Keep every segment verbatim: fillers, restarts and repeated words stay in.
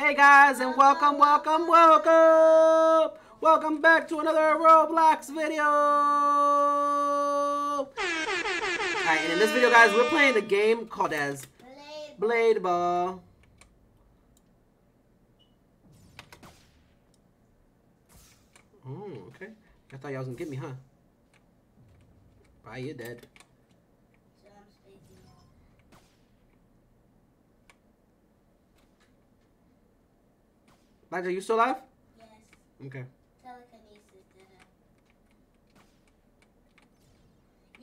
Hey guys, and welcome, welcome, welcome! Welcome back to another Roblox video! Alright, and in this video, guys, we're playing a game called as Blade Ball. Oh, okay. I thought y'all was gonna get me, huh? Bye, you're dead. Blackjack, are you still alive? Yes. Okay. Telekinesis did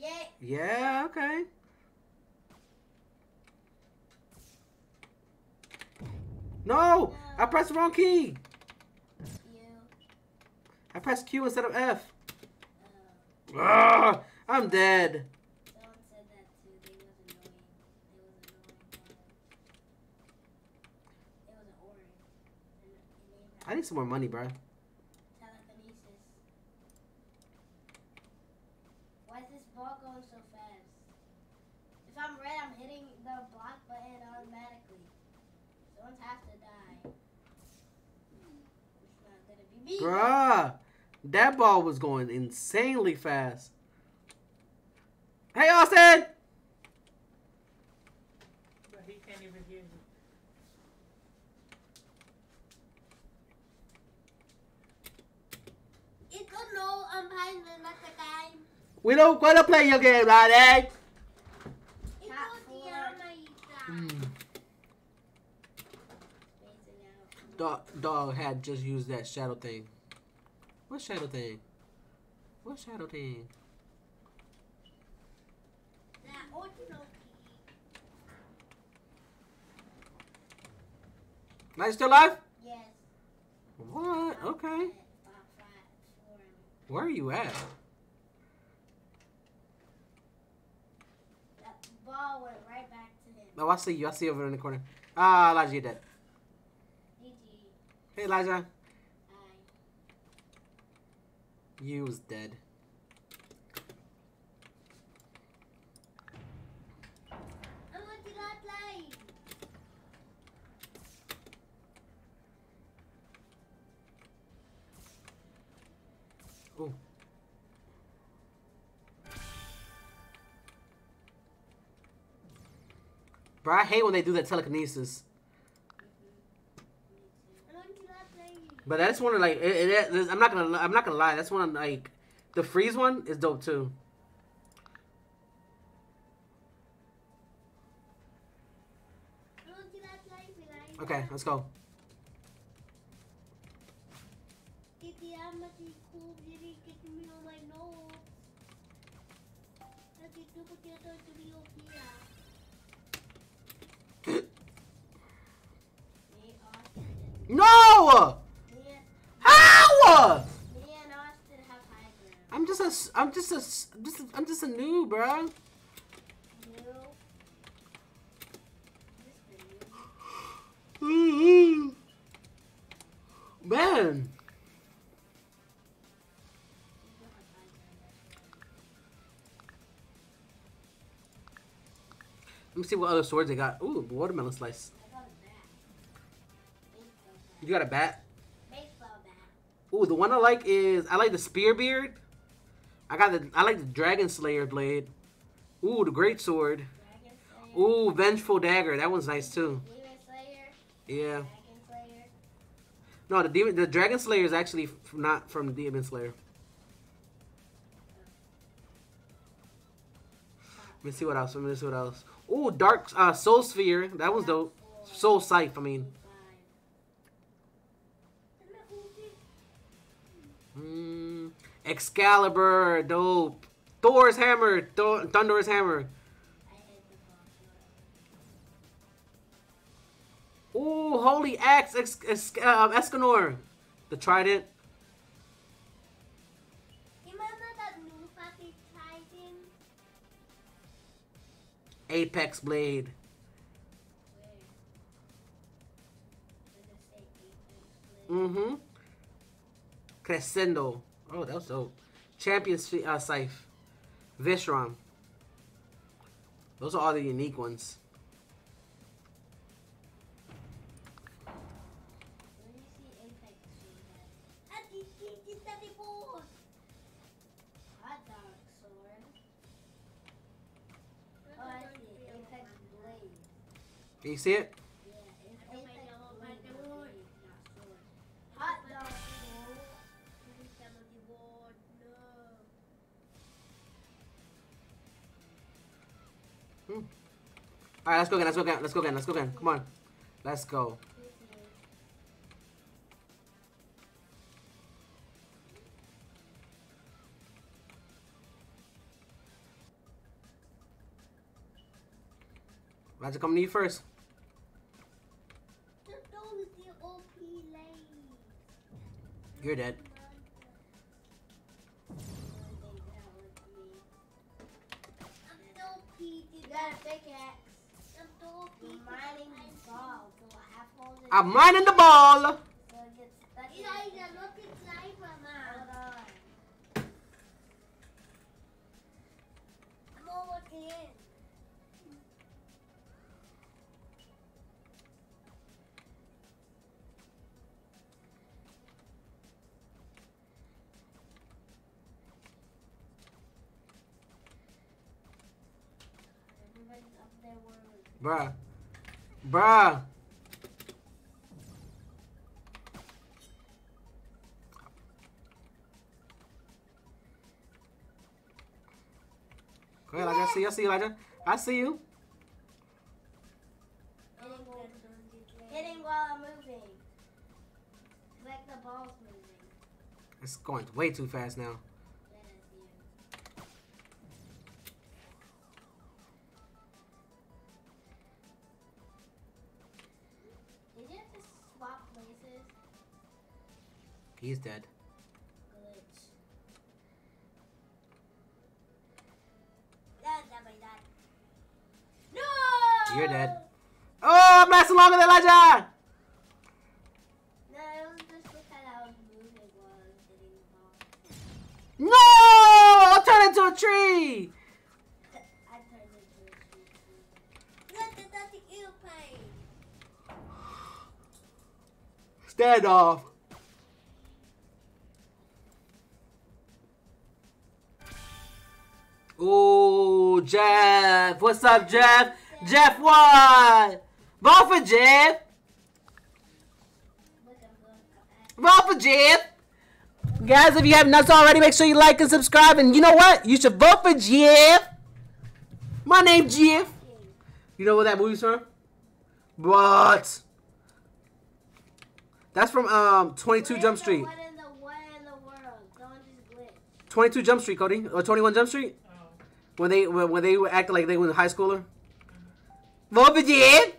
it. Yay! Yeah, okay. No! No! I pressed the wrong key! Q. I pressed Q instead of F. Oh. Ugh, I'm dead. Someone said that too. They was annoying. They was annoying. It was an orange. I need some more money, bro. Telekinesis. Why is this ball going so fast? If I'm red, I'm hitting the block button automatically. Someone has to die. It's not gonna be me. Bruh! That ball was going insanely fast. Hey, Austin! But he can't even hear me. We don't want to play your game, right? Mm. Dog, dog had just used that shadow thing. What shadow thing? What shadow thing? Now you still alive? Yes. What? Okay. Where are you at? That ball went right back to him. No, oh, I see you. I see you over in the corner. Ah, Elijah, you're dead. G G. Hey, Elijah. Hi. You was dead. I want to not play. Ooh. Bro, I hate when they do that telekinesis. But that's one of like it, it, it, I'm not gonna I'm not gonna lie. That's one of, like the freeze one is dope too. Okay, let's go. No! How? I'm just a, I'm just a, I'm just a, I'm just a noob, bro. Mm-hmm. Man. Let me see what other swords they got. Ooh, watermelon slice. I got a bat. You got a bat? Baseball bat. Ooh, the one I like is I like the spear beard. I got the I like the Dragon Slayer Blade. Ooh, the great sword. Ooh, Vengeful Dagger. That one's nice too. Demon Slayer. Yeah. Dragon Slayer. No, the demon the Dragon Slayer is actually f not from Demon Slayer. Let me see what else. Let me see what else. Ooh, dark uh, soul sphere. That one's dope. Soul Scythe, I mean. Mm, Excalibur, dope. Thor's hammer, th Thunderous hammer. Ooh, holy axe, ex ex uh, Escanor, the trident. Apex Blade. Mm-hmm. Crescendo. Oh, that was dope. Champion's uh, Scythe. Vishram. Those are all the unique ones. Can you see it? Hmm. All right, let's go again. Let's go again. Let's go again. Let's go again. Come on, let's go. Magic, come to you first. You're dead. I'm mining the ball. Bruh. Bruh. Go ahead, Elijah. I see you. I see you, Elijah. I see you. Hitting while I'm moving. Like the ball's moving. It's going way too fast now. He's dead. No! You're dead. Oh, I'm lasting longer than Elijah! No, it was just because I was moving while I was hitting the ball. No! I'll turn into a tree! I turned into a tree. Look, there's nothing you play. Stand off. Ooh, Jeff. What's up, Jeff? Jeff, Jeff what? Ball for Jeff. Ball for Jeff. Guys, if you haven't done so already, make sure you like and subscribe. And you know what? You should vote for Jeff. My name, Jeff. You know where that movie's from? What? That's from um twenty-two Jump Street. What in the what in the world? Someone just glitched. twenty-two Jump Street, Cody, or twenty-one Jump Street. When they when, when they were acting like they were in high schooler. What did you end?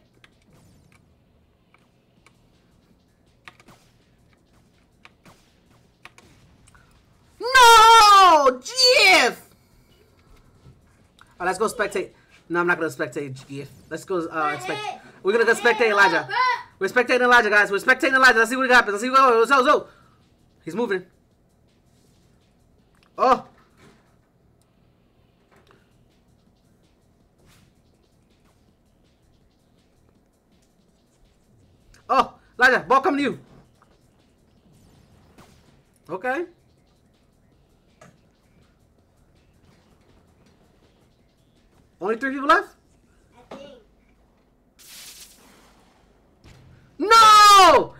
No, Jeff. All right, let's go spectate. No, I'm not gonna spectate Jeff. Let's go. Uh, expect. We're gonna go spectate Elijah. We're spectating Elijah, guys. We're spectating Elijah. Let's see what happens. Let's see what happens. Oh, oh, oh. He's moving. Oh. Oh, Elijah, ball coming to you. Okay. Only three people left? I think. No! Ow!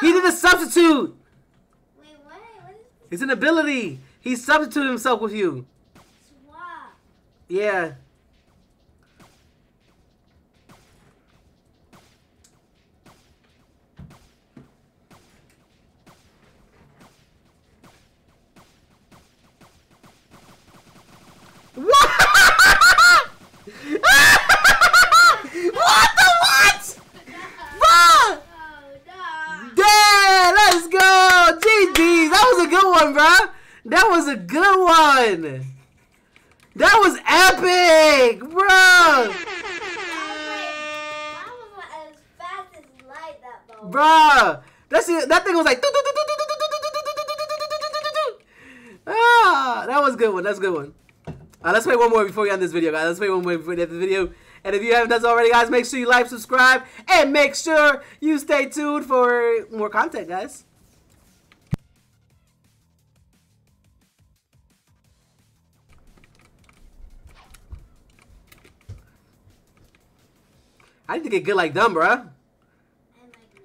He, he did a substitute. Wait, what? What is this? It's an ability. He substituted himself with you. Swap. Yeah. That was a good one. That was epic, bro. That was as fast as light, that ball. Bro, that's it. That thing was like. Ah, that was a good one. That's a good one. All right, let's play one more before we end this video, guys. Let's play one more before we end this video. And if you haven't done so already, guys, make sure you like, subscribe, and make sure you stay tuned for more content, guys. I need to get good like them, bruh. And like me.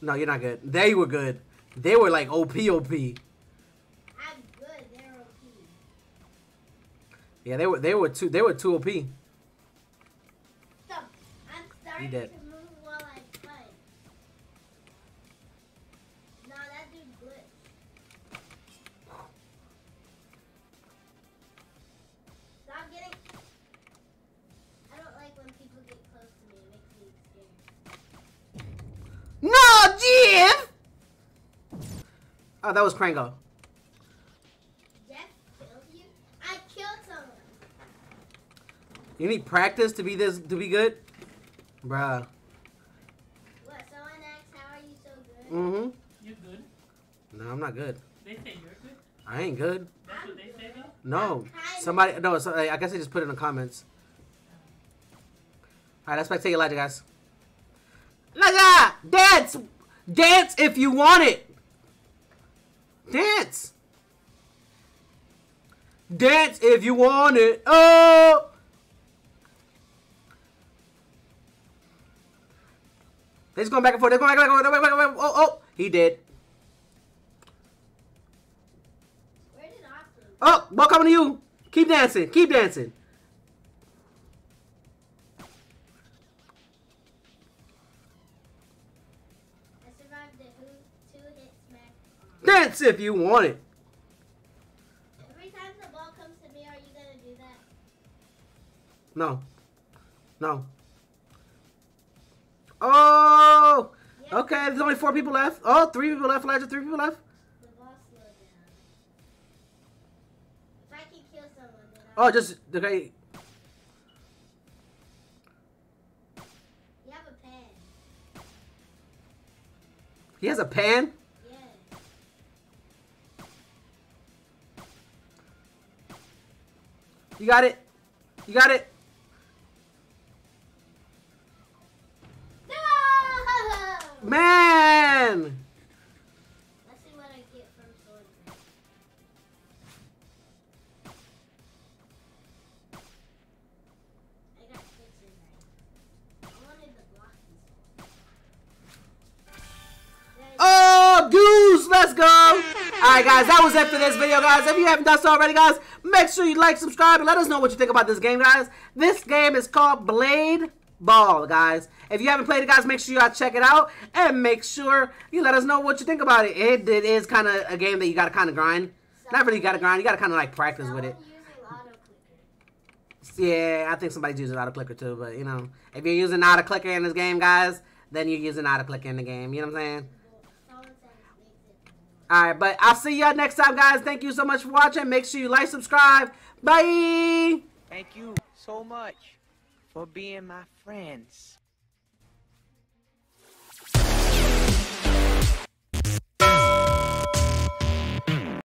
No, you're not good. They were good. They were like O P O P. I'm good. They're O P. Yeah, they were. They were too. They were too O P. Stop. I'm starting to move while I play. No, that dude glitched. Stop getting. I don't like when people get close to me. It makes me scared. No, Jim. Oh, that was Krango. Jeff killed you? I killed someone. You need practice to be this to be good? Bruh. What, someone asked how are you so good? Mm-hmm. You're good. No, I'm not good. They say you're good? I ain't good. That's I'm what they say though? No. Somebody no, so I guess I just put it in the comments. Alright, let's spectate Elijah, guys. Elijah! Dance! Dance if you want it! Dance! Dance if you want it! Oh! They're just going back and forth. They're going back and forth. They're going back and forth. Oh, oh! He did. Where did Austin go? Oh! Ball coming to you! Keep dancing! Keep dancing! Dance if you want it. Every time the ball comes to me, are you gonna do that? No. No. Oh! Yes. Okay, there's only four people left. Oh, three people left, Elijah, three people left. The ball slowed down. If I can kill someone, then I'll... Oh, just... Okay. You have a pan. He has a pan? You got it. You got it. No! Man! Let's see what I get from Swordfish. I got six in there. I wanted the blocky. Oh, goose! Let's go! Alright guys, that was it for this video, guys. If you haven't done so already, guys, make sure you like, subscribe, and let us know what you think about this game, guys. This game is called Blade Ball, guys. If you haven't played it, guys, make sure you all check it out, and make sure you let us know what you think about it. It, it is kind of a game that you got to kind of grind. So Not really got to grind. You got to kind of, like, practice with it. Yeah, I think somebody's using auto-clicker, too, but, you know, if you're using auto-clicker in this game, guys, then you're using auto-clicker in the game. You know what I'm saying? Alright, but I'll see y'all next time, guys. Thank you so much for watching. Make sure you like, subscribe. Bye! Thank you so much for being my friends.